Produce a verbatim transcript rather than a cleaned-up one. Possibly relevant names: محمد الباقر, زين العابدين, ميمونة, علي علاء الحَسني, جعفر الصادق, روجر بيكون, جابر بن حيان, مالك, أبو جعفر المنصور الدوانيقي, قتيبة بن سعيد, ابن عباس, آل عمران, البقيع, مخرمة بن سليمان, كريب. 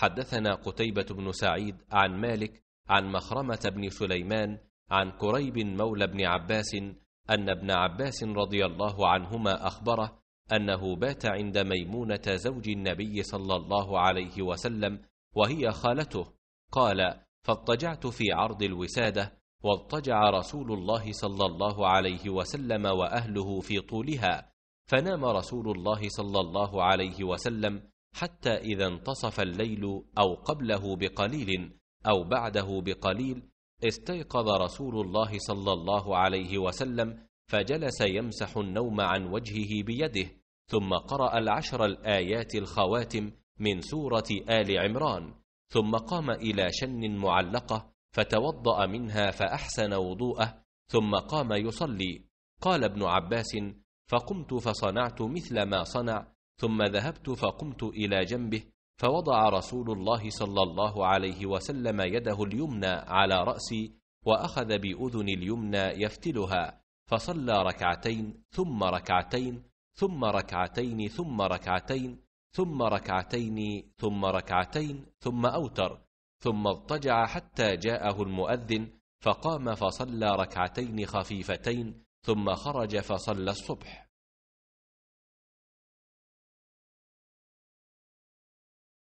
حدثنا قتيبة بن سعيد عن مالك عن مخرمة بن سليمان عن كريب مولى ابن عباس أن ابن عباس رضي الله عنهما أخبره أنه بات عند ميمونة زوج النبي صلى الله عليه وسلم وهي خالته، قال: فاضطجعت في عرض الوسادة، واضطجع رسول الله صلى الله عليه وسلم وأهله في طولها، فنام رسول الله صلى الله عليه وسلم حتى إذا انتصف الليل أو قبله بقليل أو بعده بقليل استيقظ رسول الله صلى الله عليه وسلم، فجلس يمسح النوم عن وجهه بيده، ثم قرأ العشر الآيات الخواتم من سورة آل عمران، ثم قام إلى شن معلقة فتوضأ منها فأحسن وضوءه، ثم قام يصلي. قال ابن عباس: فقمت فصنعت مثل ما صنع، ثم ذهبت فقمت إلى جنبه، فوضع رسول الله صلى الله عليه وسلم يده اليمنى على رأسي، وأخذ بأذن اليمنى يفتلها، فصلى ركعتين ثم ركعتين ثم ركعتين ثم ركعتين ثم ركعتين ثم ركعتين ثم أوتر، ثم اضطجع حتى جاءه المؤذن، فقام فصلى ركعتين خفيفتين، ثم خرج فصلى الصبح.